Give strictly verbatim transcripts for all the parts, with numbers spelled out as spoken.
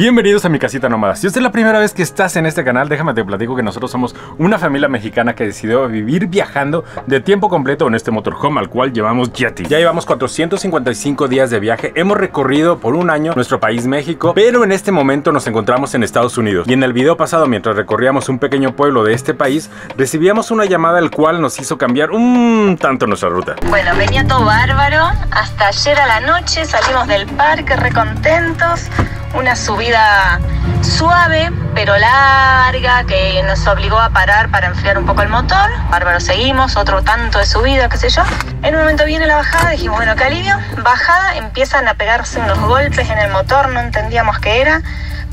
Bienvenidos a mi casita nómada. Si esta es la primera vez que estás en este canal, déjame te platico que nosotros somos una familia mexicana que decidió vivir viajando de tiempo completo en este motorhome al cual llevamos Yeti. Ya llevamos cuatrocientos cincuenta y cinco días de viaje. Hemos recorrido por un año nuestro país México, pero en este momento nos encontramos en Estados Unidos. Y en el video pasado, mientras recorríamos un pequeño pueblo de este país, recibíamos una llamada el cual nos hizo cambiar un tanto nuestra ruta. Bueno, venía todo bárbaro. Hasta ayer a la noche salimos del parque recontentos. Una subida suave pero larga que nos obligó a parar para enfriar un poco el motor. Bárbaro, seguimos, otro tanto de subida, qué sé yo. En un momento viene la bajada, dijimos, bueno, qué alivio. Bajada, empiezan a pegarse unos golpes en el motor, no entendíamos qué era.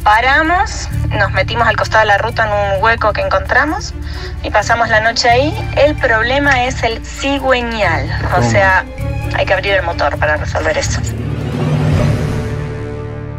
Paramos, nos metimos al costado de la ruta en un hueco que encontramos y pasamos la noche ahí. El problema es el cigüeñal, o sea, hay que abrir el motor para resolver eso.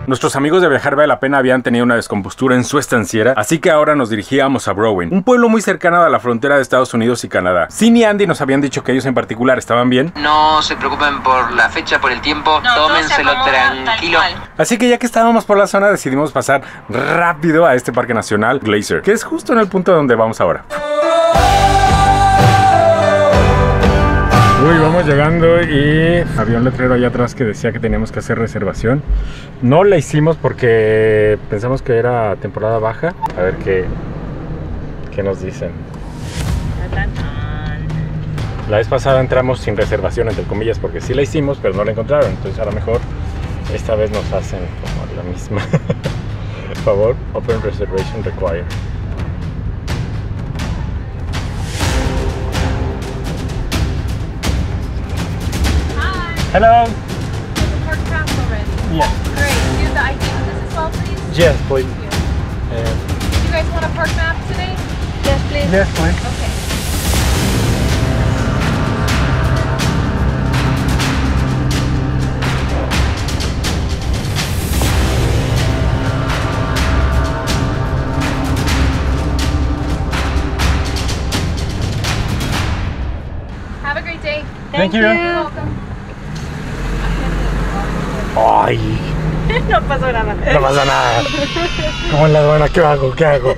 Nuestros amigos de Viajar Vale la Pena habían tenido una descompostura en su estanciera, así que ahora nos dirigíamos a Browin, un pueblo muy cercano a la frontera de Estados Unidos y Canadá. Cindy y Andy nos habían dicho que ellos en particular estaban bien. No se preocupen por la fecha, por el tiempo, no, tómenselo tranquilo. Así que ya que estábamos por la zona decidimos pasar rápido a este parque nacional Glacier, que es justo en el punto donde vamos ahora. Uy, vamos llegando y había un letrero allá atrás que decía que teníamos que hacer reservación. No la hicimos porque pensamos que era temporada baja. A ver qué, qué nos dicen. La vez pasada entramos sin reservación, entre comillas, porque sí la hicimos, pero no la encontraron. Entonces a lo mejor esta vez nos hacen como la misma. Por favor, open reservation required. Hello. So the park trapped already? Yeah. Great. Do the I D with us as well, please? Yes, please. Yeah. Uh, do you guys want a park map today? Yes, please. Yes, please. Okay. Have a great day. Thank, Thank you. you. You're welcome. Ay. No pasó nada. No pasa nada. Como en la aduana, ¿qué hago? ¿Qué hago?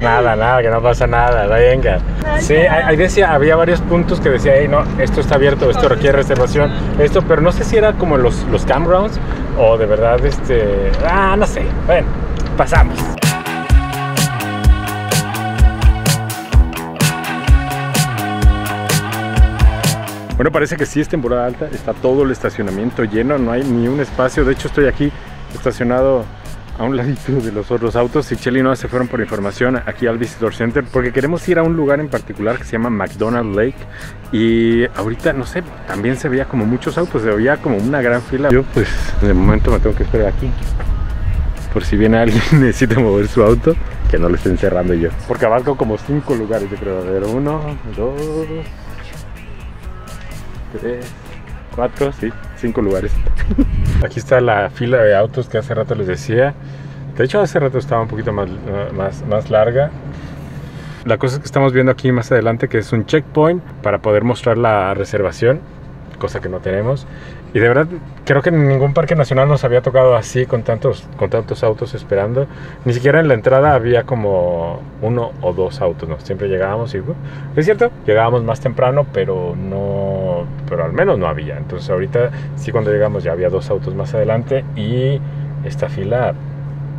Nada, nada, que no pasa nada. Venga. Sí, ahí decía, había varios puntos que decía, hey, no, esto está abierto, esto requiere reservación, esto, pero no sé si era como los, los campgrounds o de verdad, este, ah, no sé. Bueno, pasamos. Bueno, parece que sí es temporada alta, está todo el estacionamiento lleno, no hay ni un espacio. De hecho, estoy aquí estacionado a un ladito de los otros autos. Y Chely y Noah se fueron por información aquí al Visitor Center porque queremos ir a un lugar en particular que se llama McDonald's Lake. Y ahorita, no sé, también se veía como muchos autos, se veía como una gran fila. Yo, pues, de momento me tengo que esperar aquí por si viene alguien y necesita mover su auto, que no lo esté encerrando yo. Porque abarco como cinco lugares, yo creo. A ver, uno, dos... tres, cuatro, sí, cinco lugares. Aquí está la fila de autos que hace rato les decía. De hecho, hace rato estaba un poquito más, más, más larga. La cosa es que estamos viendo aquí más adelante que es un checkpoint para poder mostrar la reservación, cosa que no tenemos. Y de verdad, creo que en ningún parque nacional nos había tocado así con tantos, con tantos autos esperando. Ni siquiera en la entrada había como uno o dos autos, ¿no? Siempre llegábamos y... Uh, es cierto, llegábamos más temprano, pero no... Pero al menos no había. Entonces ahorita sí, cuando llegamos ya había dos autos más adelante y esta fila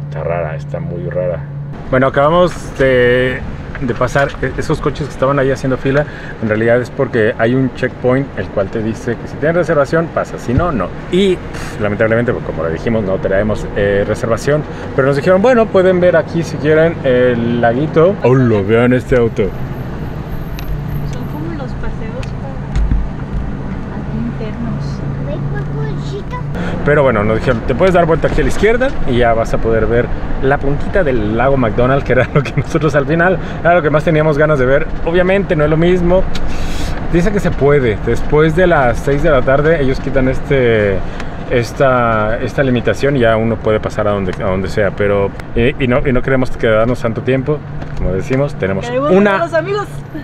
está rara, está muy rara. Bueno, acabamos de... de pasar esos coches que estaban ahí haciendo fila. En realidad es porque hay un checkpoint el cual te dice que si tienes reservación pasa, si no, no. Y pff, lamentablemente, pues como lo dijimos, no traemos eh, reservación, pero nos dijeron, bueno, pueden ver aquí si quieren el laguito. Oh, lo vean este auto. Son como los paseos para aquí internos. Pero bueno, nos dijeron, te puedes dar vuelta aquí a la izquierda y ya vas a poder ver la puntita del lago McDonald's, que era lo que nosotros al final, era lo que más teníamos ganas de ver. Obviamente no es lo mismo. Dice que se puede. Después de las seis de la tarde ellos quitan este, esta, esta limitación y ya uno puede pasar a donde, a donde sea. Pero y, y, no, y no queremos quedarnos tanto tiempo. Como decimos, tenemos una,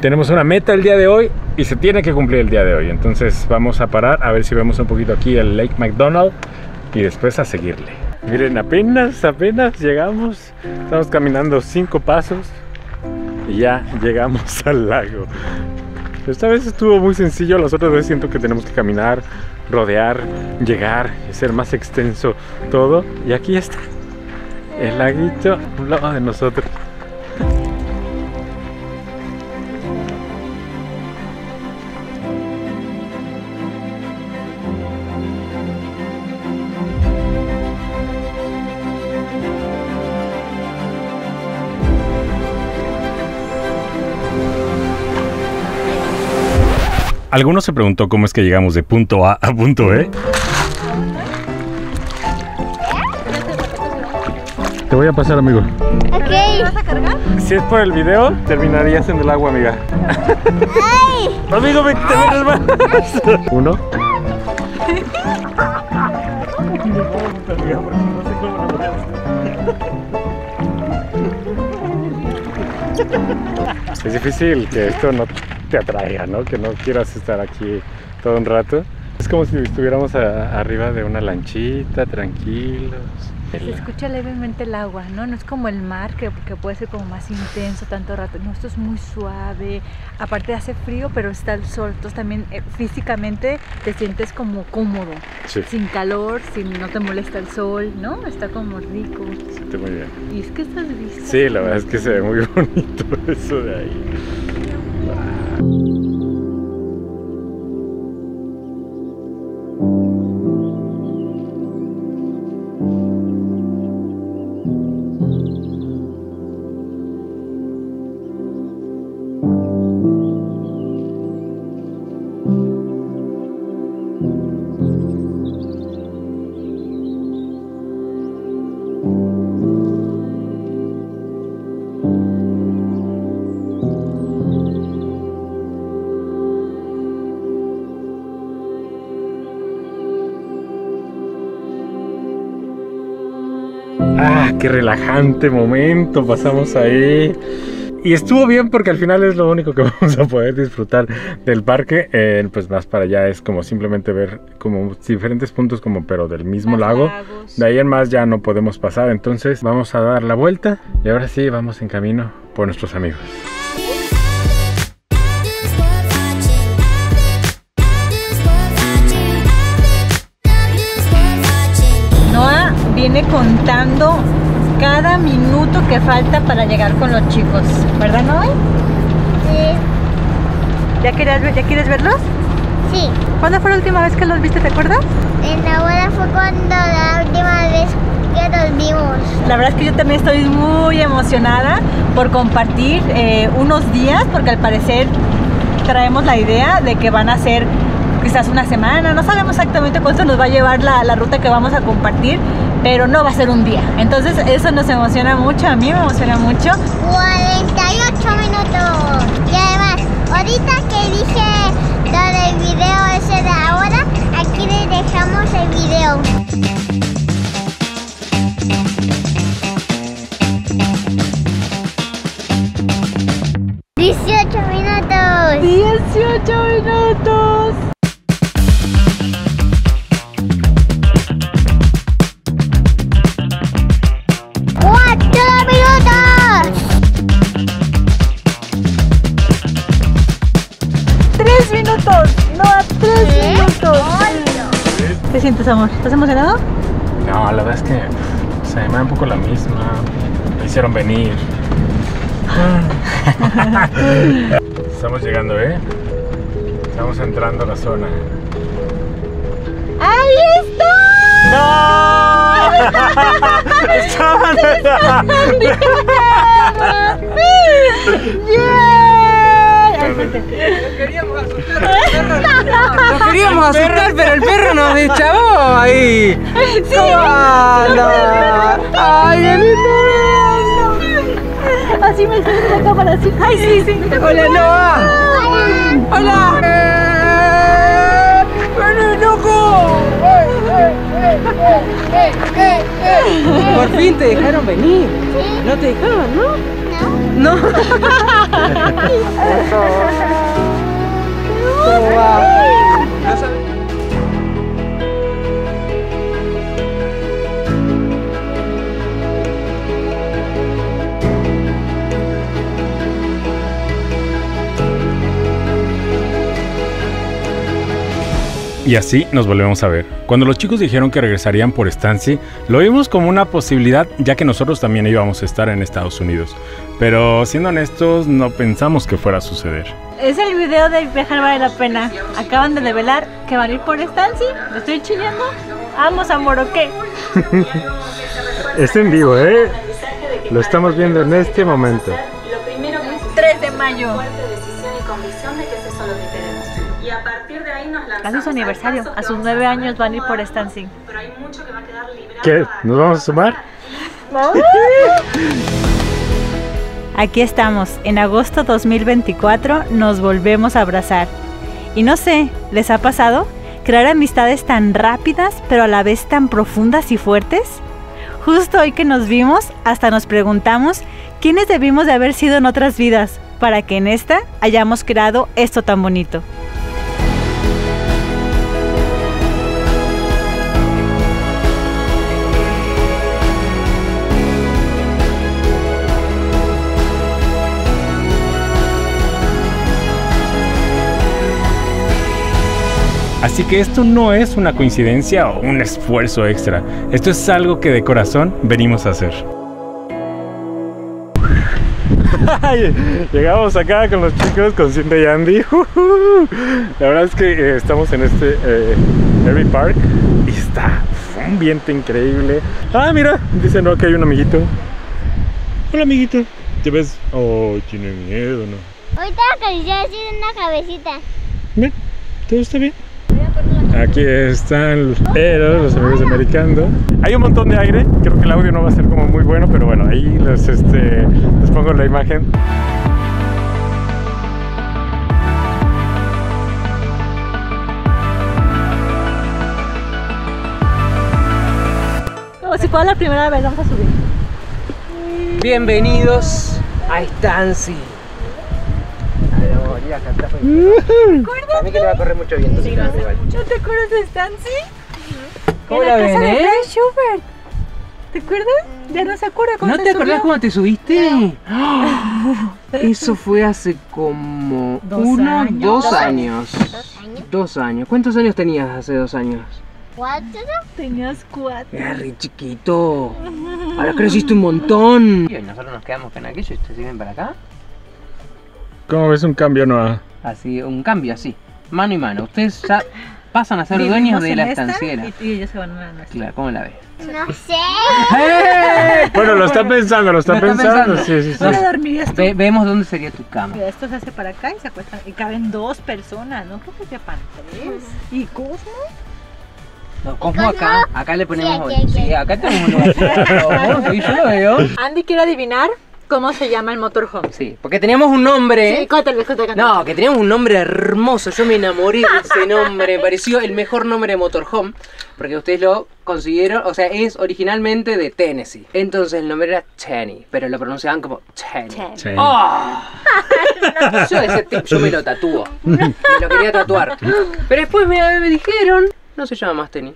tenemos una meta el día de hoy y se tiene que cumplir el día de hoy. Entonces vamos a parar a ver si vemos un poquito aquí el Lake McDonald's y después a seguirle. Miren, apenas, apenas llegamos. Estamos caminando cinco pasos y ya llegamos al lago. Esta vez estuvo muy sencillo, las otras veces siento que tenemos que caminar, rodear, llegar, hacer más extenso todo. Y aquí está el laguito a un lado de nosotros. ¿Alguno se preguntó cómo es que llegamos de punto A a punto B? Te voy a pasar, amigo. Ok. ¿Me vas a cargar? Si es por el video, terminarías en el agua, amiga. ¡Ay! Amigo, me te metes más. Uno. Es difícil que esto no te atraiga, ¿no? Que no quieras estar aquí todo un rato. Es como si estuviéramos a, arriba de una lanchita, tranquilos. Se escucha levemente el agua, ¿no? No es como el mar, que, que puede ser como más intenso tanto rato. No, esto es muy suave. Aparte hace frío, pero está el sol. Entonces también eh, físicamente te sientes como cómodo. Sí. Sin calor, sin, no te molesta el sol, ¿no? Está como rico. Sí, está muy bien. Y es que estás listo. Sí, la verdad es que se ve muy bonito eso de ahí. Wow. Ah, qué relajante momento pasamos ahí. Y estuvo bien porque al final es lo único que vamos a poder disfrutar del parque. Eh, pues más para allá es como simplemente ver como diferentes puntos como pero del mismo lago. Lagos. De ahí en más ya no podemos pasar. Entonces vamos a dar la vuelta y ahora sí vamos en camino por nuestros amigos. Viene contando cada minuto que falta para llegar con los chicos, ¿verdad, Noah? Sí. ¿Ya quieres, ya quieres verlos? Sí. ¿Cuándo fue la última vez que los viste, te acuerdas? En la boda fue cuando la última vez que los vimos. La verdad es que yo también estoy muy emocionada por compartir eh, unos días, porque al parecer traemos la idea de que van a ser quizás una semana, no sabemos exactamente cuánto nos va a llevar la, la ruta que vamos a compartir, pero no va a ser un día. Entonces eso nos emociona mucho, a mí me emociona mucho. cuarenta y ocho minutos. Y además, ahorita que dije lo del video ese de ahora, aquí les dejamos el video. dieciocho minutos. dieciocho minutos. ¿Qué sientes, amor? ¿Estás emocionado? No, la verdad es que se me da un poco la misma. Me hicieron venir. Estamos llegando, ¿eh? Estamos entrando a la zona. ¡Ahí está! ¡No! ¡Estaban Lo queríamos asustar, perro. Lo queríamos asustar, pero el perro nos deschavó ahí. Sí, anda. Ay, qué lindo. Así me sale la cámara, así. Ay, sí, sí. Hola, Noah. Hola. Hola. Ven, loco. Por fin te dejaron venir. No te dejaban, ¿no? No. Y así nos volvemos a ver. Cuando los chicos dijeron que regresarían por Stancy, lo vimos como una posibilidad, ya que nosotros también íbamos a estar en Estados Unidos. Pero siendo honestos, no pensamos que fuera a suceder. Es el video de Viajar Vale la Pena. Acaban de develar que van a ir por Stancy. ¿Me estoy chillando? Vamos, amor, ¿o qué? Es en vivo, ¿eh? Lo estamos viendo en este momento. tres de mayo. Casi su aniversario, a sus nueve años van a ir por Stancy. Pero hay mucho que va a quedar liberado. ¿Qué? ¿Nos vamos a sumar? Aquí estamos, en agosto dos mil veinticuatro nos volvemos a abrazar. Y no sé, ¿les ha pasado? Crear amistades tan rápidas, pero a la vez tan profundas y fuertes. Justo hoy que nos vimos, hasta nos preguntamos quiénes debimos de haber sido en otras vidas, para que en esta hayamos creado esto tan bonito. Así que esto no es una coincidencia o un esfuerzo extra. Esto es algo que de corazón venimos a hacer. Llegamos acá con los chicos, con Cindy y Andy. La verdad es que eh, estamos en este eh, Harry Park y está un viento increíble. Ah, mira, dicen no, que hay un amiguito. Hola, amiguito. ¿Te ves? Oh, tiene miedo, ¿no? Ahorita acaricié así de una cabecita. ¿Ven? ¿Todo está bien? Aquí están Eros, los amigos de Americando. Hay un montón de aire, creo que el audio no va a ser como muy bueno, pero bueno, ahí les, este, les pongo la imagen. Como si fuera la primera vez, vamos a subir. Bienvenidos a Stancy. ¿Te a mí que le va a correr mucho viento. Sí, no, no, no. ¿Te acuerdas de Stancy? ¿Cómo la ven, eh? Frank Schubert. ¿Te acuerdas? Ya no se acuerda cómo te subiste. ¿No te acordás cómo te subiste? No. Oh, eso fue hace como dos uno, años. Dos, dos años. ¿Dos años? Dos años. ¿Cuántos años tenías hace dos años? ¿Cuatro? Tenías cuatro. Era re chiquito. Ahora creciste un montón. Y nosotros nos quedamos con aquello y te siguen para acá. ¿Cómo ves un cambio, Noah? Así, un cambio así, mano y mano. Ustedes ya pasan a ser dueños de la estanciera. Y, y ellos se van a la claro, ¿cómo la ves? No sé. ¡Eh! Bueno, lo está pensando, lo está, lo pensando. está pensando. Sí, sí, sí. ¿Dónde dormirías tú? Ve, vemos dónde sería tu cama. Mira, esto se hace para acá y se acuestan. Y caben dos personas, no creo que sepan tres. ¿Y Cosmo? No, Cosmo acá, acá le ponemos. Sí, sí, acá tenemos un lugar. Y yo lo veo. Andy quiere adivinar. ¿Cómo se llama el motorhome? Sí, porque teníamos un nombre... Sí, cuéntale, cuéntale. No, que teníamos un nombre hermoso. Yo me enamoré de ese nombre. Me pareció el mejor nombre de motorhome. Porque ustedes lo consiguieron... O sea, es originalmente de Tennessee. Entonces el nombre era Tenny. Pero lo pronunciaban como Tenny. Tenny. Oh, yo ese tip, yo me lo tatúo. Me lo quería tatuar. Pero después me, me dijeron... No se llama más Tenny.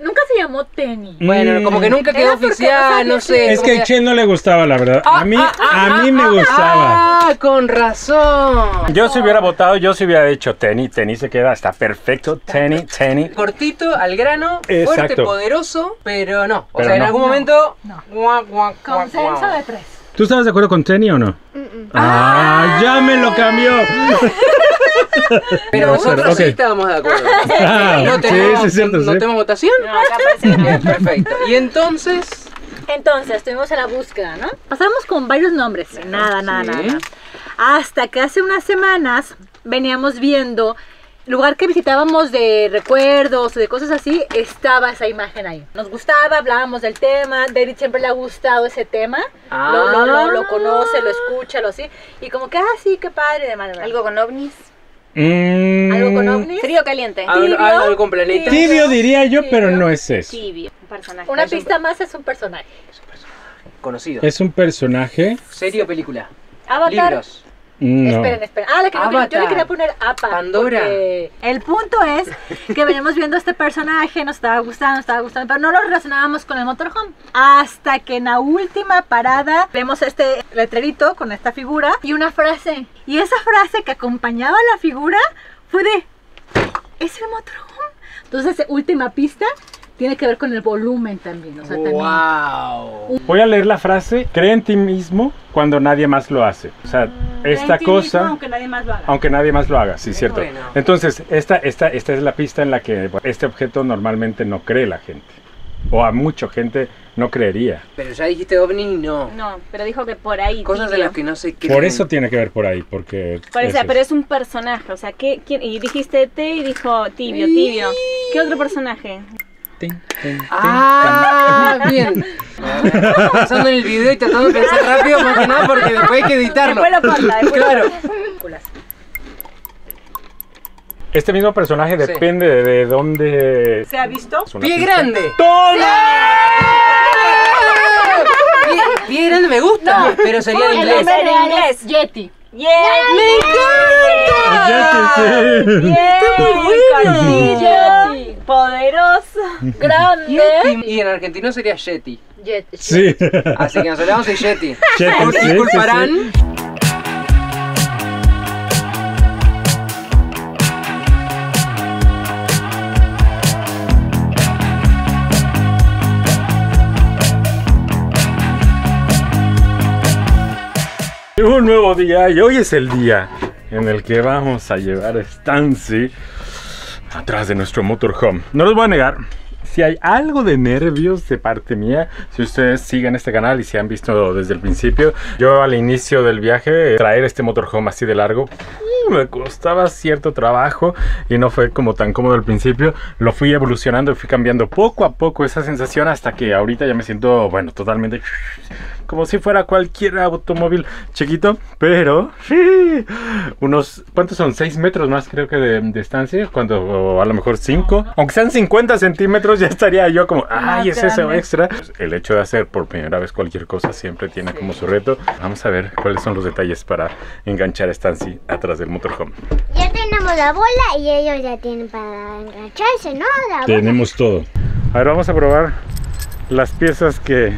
Nunca se llamó Tenny. Bueno, como que nunca quedó oficial, no sé. Es que a Che no le gustaba, la verdad. A mí, a mí me gustaba. Ah, con razón. Yo si hubiera votado, yo si hubiera dicho Tenny. Tenny se queda, está perfecto. Tenny, Tenny. Cortito, al grano, fuerte, poderoso, pero no. O sea, en algún momento... Consenso de tres. ¿Tú estabas de acuerdo con Tenny o no? Ah, ya me lo cambió. Pero no, nosotros pero, okay. sí estábamos de acuerdo. Ah, no tenemos, sí, es cierto, no sí. tenemos votación. No, acá parece que perfecto. Y entonces. Entonces, estuvimos en la búsqueda, ¿no? Pasamos con varios nombres. Pero nada, sí. nada, nada. Hasta que hace unas semanas veníamos viendo. Lugar que visitábamos de recuerdos, de cosas así, estaba esa imagen ahí. Nos gustaba, hablábamos del tema, David siempre le ha gustado ese tema, ah. lo, lo, lo, lo conoce, lo escucha, lo así, y como que, ah, sí, qué padre, de manera. ¿Algo con ovnis? Mm. ¿Algo con ovnis? ¿Frío caliente? ¿Tibio? ¿Algo con planeta? Tibio diría yo, tibio. Pero no es eso. Tibio, un personaje. Una pista un... más, es un personaje. Es un personaje. Conocido. ¿Es un personaje? ¿Serio o película? Avatar. Libros. No. Esperen, esperen. Ah, le quería, yo le quería poner Apa. Pandora. Porque... El punto es que veníamos viendo este personaje, nos estaba gustando, nos estaba gustando, pero no lo relacionábamos con el motorhome. Hasta que en la última parada vemos este letrerito con esta figura y una frase. Y esa frase que acompañaba a la figura fue de... Es el motorhome. Entonces, última pista, tiene que ver con el volumen también. O sea, wow. También... Voy a leer la frase, cree en ti mismo cuando nadie más lo hace. O sea, mm, esta en ti cosa... Mismo, aunque nadie más lo haga. Aunque nadie más lo haga, sí, es cierto. Bueno. Entonces, esta, esta, esta es la pista en la que este objeto normalmente no cree la gente. O a mucha gente no creería. Pero ya dijiste ovni, no. No, pero dijo que por ahí. Cosas tío. de las que no se creen. Por eso tiene que ver por ahí, porque... Por eso, es. Pero es un personaje, o sea, ¿qué, quién? Y dijiste T y dijo tibio, tibio. ¿Qué otro personaje? Tín, tín, tín, ah, tín. Bien. Pasando en el video y tratando de pensar rápido, más que nada, porque después hay que editarlo. Después lo corta, después claro. Lo... Este mismo personaje depende sí. de dónde... ¿Se ha visto? ¡Pie pista. grande! ¡Toma! ¡Sí! Pie, pie grande me gusta, no, pero sería en inglés. En inglés, Yeti. Yeah. ¡Me encanta! ¡Yeti, sí! Yeah. ¡Está muy bueno! Sí, Yeti. Poderoso, grande. Yeti. Y en argentino sería Yeti. Yeti. Sí. Así que nos hablamos de Yeti. Yeti. ¿Por qué culparán? Sí, sí, sí. Un nuevo día y hoy es el día en el que vamos a llevar a Stancy atrás de nuestro motorhome. No les voy a negar, si hay algo de nervios de parte mía, si ustedes siguen este canal y se han visto desde el principio, yo al inicio del viaje, traer este motorhome así de largo, me costaba cierto trabajo y no fue como tan cómodo al principio. Lo fui evolucionando y fui cambiando poco a poco esa sensación hasta que ahorita ya me siento, bueno, totalmente... como si fuera cualquier automóvil chiquito, pero sí, unos, ¿cuántos son? seis metros más creo que de, de estancia, cuando, o a lo mejor cinco, aunque sean cincuenta centímetros ya estaría yo como, ay, es eso extra. El hecho de hacer por primera vez cualquier cosa siempre tiene como su reto. Vamos a ver cuáles son los detalles para enganchar a Stancy atrás del motorhome. Ya tenemos la bola y ellos ya tienen para engancharse, ¿no? La tenemos bola. Todo. A ver, vamos a probar las piezas que...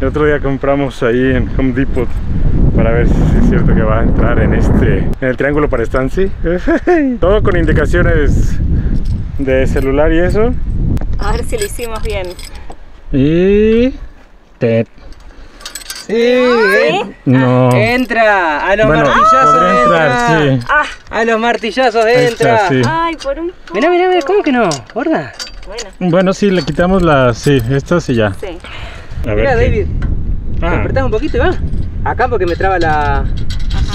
el otro día compramos ahí en Home Depot para ver si es cierto que va a entrar en este, en el triángulo para Stancy. Todo con indicaciones de celular y eso. A ver si lo hicimos bien. Y... Ted. Sí. ¿Eh? No. Ah, entra. A los bueno, martillazos ah, entrar, entra. Sí. Ah, a los martillazos entra. Entra sí. Ay, por un poco. Mirá, mirá, mirá, ¿cómo que no? Gorda. Bueno. Bueno, sí, le quitamos las... sí, estas y ya. Sí. A Mira, ver, David, ah. apretás un poquito y va. Acá porque me traba la... Ajá.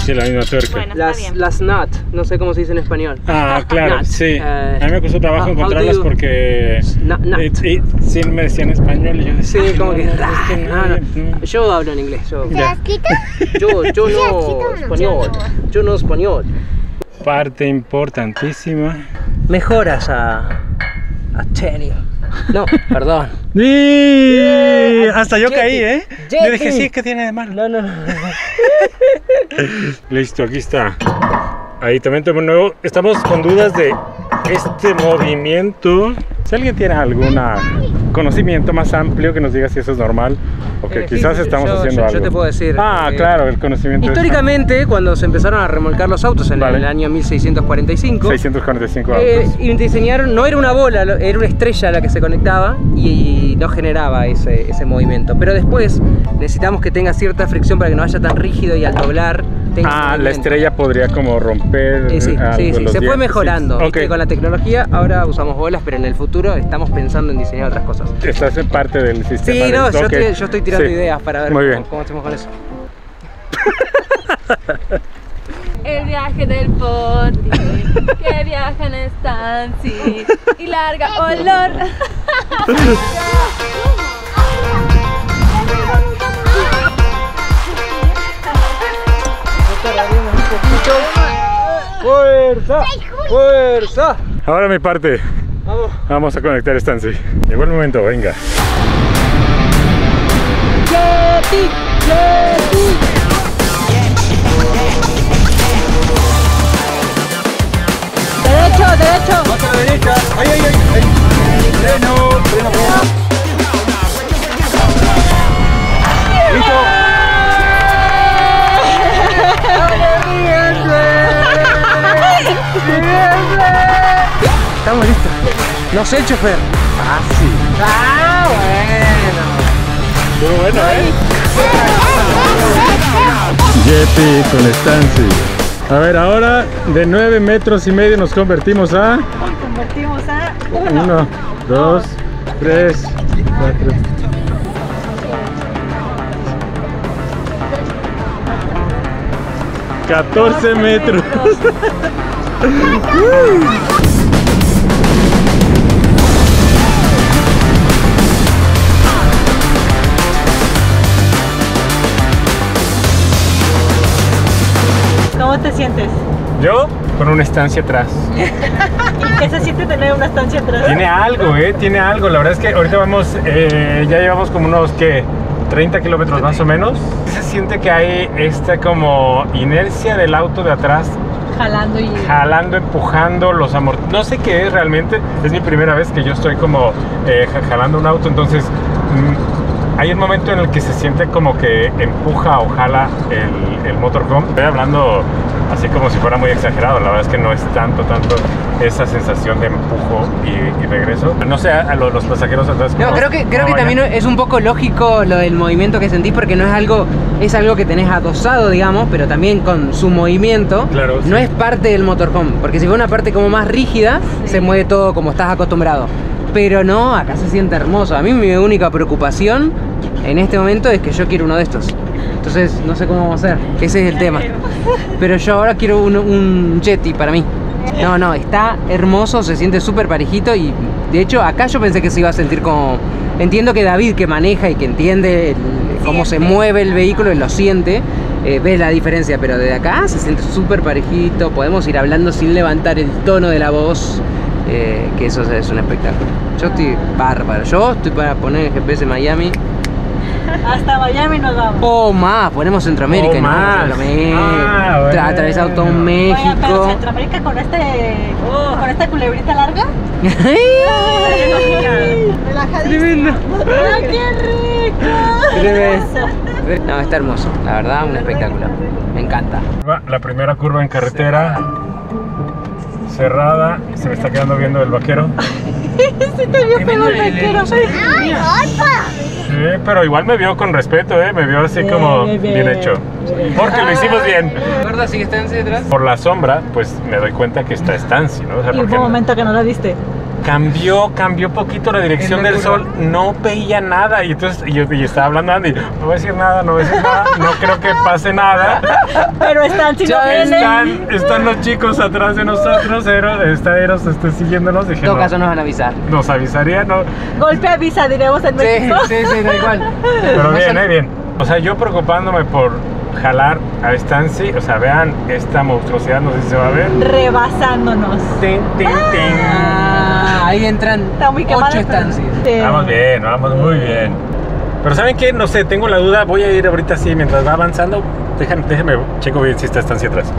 Sí, la misma tuerca. Bueno, las, las nut, no sé cómo se dice en español. Ah, claro, nut. Sí. Uh, a mí me costó trabajo encontrarlas porque... No, no. It, it, sí, me decía en español y yo decía... Sí, como no, que... No, es que no, no, no. Yo hablo en inglés. Yo... yo, yo no español. Yo no español. Parte importantísima. Mejoras a... a Tenio. No, perdón. Sí, yeah, hasta yo Yeti, caí, ¿eh? Yeti. Yo dije, sí, es que tiene de malo. No, no, no. Listo, aquí está. Ahí también tenemos nuevo. Estamos con dudas de este movimiento. Si alguien tiene algún conocimiento más amplio que nos diga si eso es normal o que elegir, quizás estamos yo, haciendo yo, algo. Yo te puedo decir. Ah, eh, claro, el conocimiento. Históricamente, es... cuando se empezaron a remolcar los autos en vale. el año mil seiscientos cuarenta y cinco. seiscientos cuarenta y cinco eh, autos. Y diseñaron, no era una bola, era una estrella la que se conectaba y, y no generaba ese, ese movimiento. Pero después necesitamos que tenga cierta fricción para que no haya tan rígido y al doblar. Ah, la estrella podría como romper. Sí, sí, sí, sí. Se fue mejorando. Sí. Okay. Con la tecnología ahora usamos bolas, pero en el futuro estamos pensando en diseñar otras cosas. Estás en parte del sistema. Sí, no, yo, okay. estoy, yo estoy tirando sí. ideas para ver Muy bien. Cómo, cómo hacemos con eso. El viaje del poti, que viaja en Stancy y larga olor. ¡Fuerza! ¡Fuerza! Ahora mi parte. Vamos. Vamos a conectar Stancy. Llegó el momento, venga. ¡Yeti! ¡Yeti! ¡Derecho! ¡Derecho! ¡Otra derecha! ¡Ay, ay, ay! ay. ¡Freno! ¡Freno! ¡Freno! ¡Listo! Estamos listos. No sé, chofer. Ah, sí. Ah, bueno. Muy bueno, ¿eh? Yeti con Stancy. A ver, ahora de nueve metros y medio nos convertimos a... Nos convertimos a... Uno, Uno dos, tres, cuatro... catorce metros. ¿Cómo te sientes? Yo con una estancia atrás. ¿Y qué se siente tener una estancia atrás? Tiene algo, eh, tiene algo. La verdad es que ahorita vamos, eh, ya llevamos como unos que treinta kilómetros más o menos. Se siente que hay esta como inercia del auto de atrás jalando y jalando, empujando los amortiguadores. No sé qué es realmente. Es mi primera vez que yo estoy como eh, jalando un auto, entonces mmm, hay un momento en el que se siente como que empuja o jala el, el motorhome. Estoy hablando así como si fuera muy exagerado. La verdad es que no es tanto, tanto esa sensación de empujo y, y regreso. No sé, a los, los pasajeros atrás. No, creo que, creo que también es un poco lógico lo del movimiento que sentís, porque no es algo, es algo que tenés adosado, digamos, pero también con su movimiento. Claro, sí. No es parte del motorhome, porque si fuera una parte como más rígida, sí, se mueve todo como estás acostumbrado. Pero no, acá se siente hermoso. A mí mi única preocupación en este momento es que yo quiero uno de estos. Entonces no sé cómo vamos a hacer, ese es el tema. Pero yo ahora quiero un, un Yeti para mí. No, no, está hermoso, se siente súper parejito y de hecho acá yo pensé que se iba a sentir como... Entiendo que David, que maneja y que entiende el, cómo se mueve el vehículo y lo siente, eh, ve la diferencia, pero desde acá se siente súper parejito, podemos ir hablando sin levantar el tono de la voz, eh, que eso es un espectáculo. Yo estoy bárbaro, yo estoy para poner el G P S en Miami. Hasta Miami nos vamos. O oh, más, ponemos Centroamérica. Oh, y más. Centroamérica. Ah, bueno. Atravesado todo México. Oye, pero Centroamérica con este, oh, con esta culebrita larga. ¡Ay! Relajadísimo. ¡Ah, qué rico! No, está hermoso. La verdad, un espectáculo. Me encanta. La primera curva en carretera. Cerrada. Se me está quedando viendo el vaquero. Se te vio pegado el vaquero. ¡Ay, opa! Sí, pero igual me vio con respeto, ¿eh? Me vio así como bien hecho. Porque lo hicimos bien. ¿Verdad? ¿Sigue Stancy detrás? Por la sombra, pues me doy cuenta que está Stancy, ¿no? O sea, y hubo un momento que no la viste. Cambió, cambió poquito la dirección del sol, no veía nada. Y entonces y, y estaba hablando Andy, no voy a decir nada, no voy a decir nada, no creo que pase nada. Pero están chicos, están, están los chicos atrás de nosotros, Eros, está Eros este, siguiéndonos. En todo caso nos van a avisar. Nos avisaría, ¿no? Golpe avisa, diremos en México. Sí, sí, sí, da igual. Pero bien, eh, bien. O sea, yo preocupándome por jalar a Stancy, o sea, vean esta monstruosidad, no sé si se va a ver. Rebasándonos. Tin, tin, tin. Ah, ahí entran ocho Stancy. Vamos bien, vamos muy bien. Pero ¿saben qué? No sé, tengo la duda, voy a ir ahorita así, mientras va avanzando, déjame, déjame checo bien si está Stancy atrás.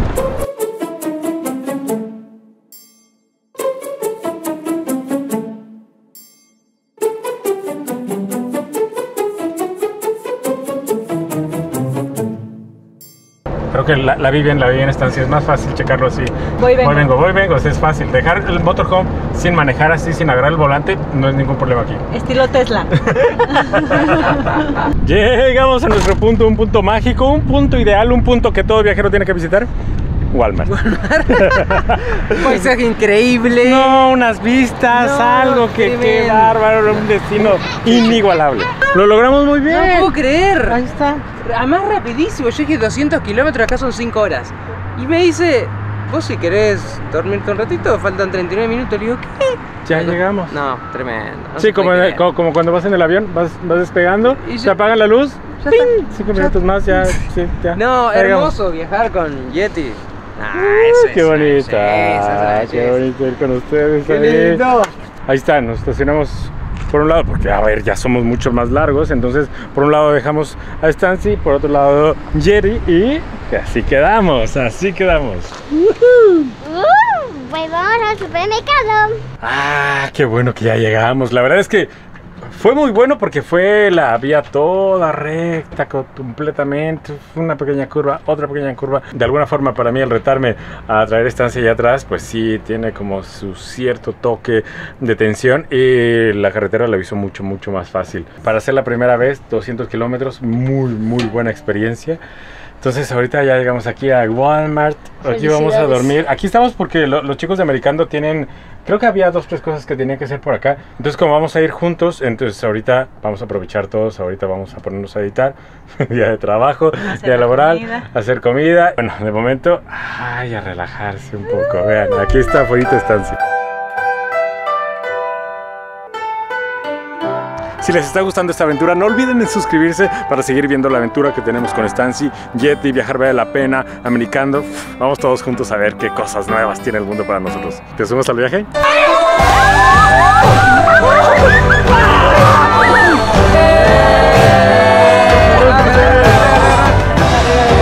Que la, la vi bien, la vi bien, Stancy, es más fácil checarlo así. Voy, vengo, voy, vengo, voy, vengo. O sea, es fácil. Dejar el motorhome sin manejar así, sin agarrar el volante, no es ningún problema aquí. Estilo Tesla. Llegamos a nuestro punto, un punto mágico, un punto ideal, un punto que todo viajero tiene que visitar. Walmart. Paisaje increíble. No, unas vistas, no, algo que qué bárbaro, un destino inigualable. Lo logramos muy bien. No puedo creer. Ahí está. Además rapidísimo, yo dije doscientos kilómetros, acá son cinco horas. Y me dice, vos si querés dormirte un ratito, faltan treinta y nueve minutos. Le digo, ¿qué? Ya no, llegamos. No, tremendo. No sí, como, el, como, como cuando vas en el avión, vas, vas despegando, y yo, se apaga la luz, ya está, cinco minutos ya. Más, ya, sí, ya. No, ya hermoso llegamos. Viajar con Yeti. Ah, eso, qué bonito, qué bonito ir con ustedes. Qué lindo. Ahí está, nos estacionamos por un lado porque a ver, ya somos mucho más largos, entonces por un lado dejamos a Stancy, por otro lado Jerry y así quedamos, así quedamos. Uh-huh. Bueno, al supermercado. Ah, qué bueno que ya llegamos. La verdad es que Fue muy bueno porque fue la vía toda recta completamente, una pequeña curva, otra pequeña curva. De alguna forma para mí el retarme a traer Estancia allá atrás, pues sí tiene como su cierto toque de tensión, y la carretera la hizo mucho, mucho más fácil. Para hacer la primera vez, doscientos kilómetros, muy, muy buena experiencia. Entonces ahorita ya llegamos aquí a Walmart, aquí vamos a dormir. Aquí estamos porque lo, los chicos de Americando tienen, creo que había dos, tres cosas que tenía que hacer por acá. Entonces como vamos a ir juntos, entonces ahorita vamos a aprovechar todos, ahorita vamos a ponernos a editar. Día de trabajo, día laboral, comida. Hacer comida. Bueno, de momento, ay, a relajarse un poco. Uh, Vean, aquí está afuera Estancia. Si les está gustando esta aventura, no olviden suscribirse para seguir viendo la aventura que tenemos con Stancy, Yeti, Viajar Vale la Pena, Americando. Vamos todos juntos a ver qué cosas nuevas tiene el mundo para nosotros. ¿Te subimos al viaje?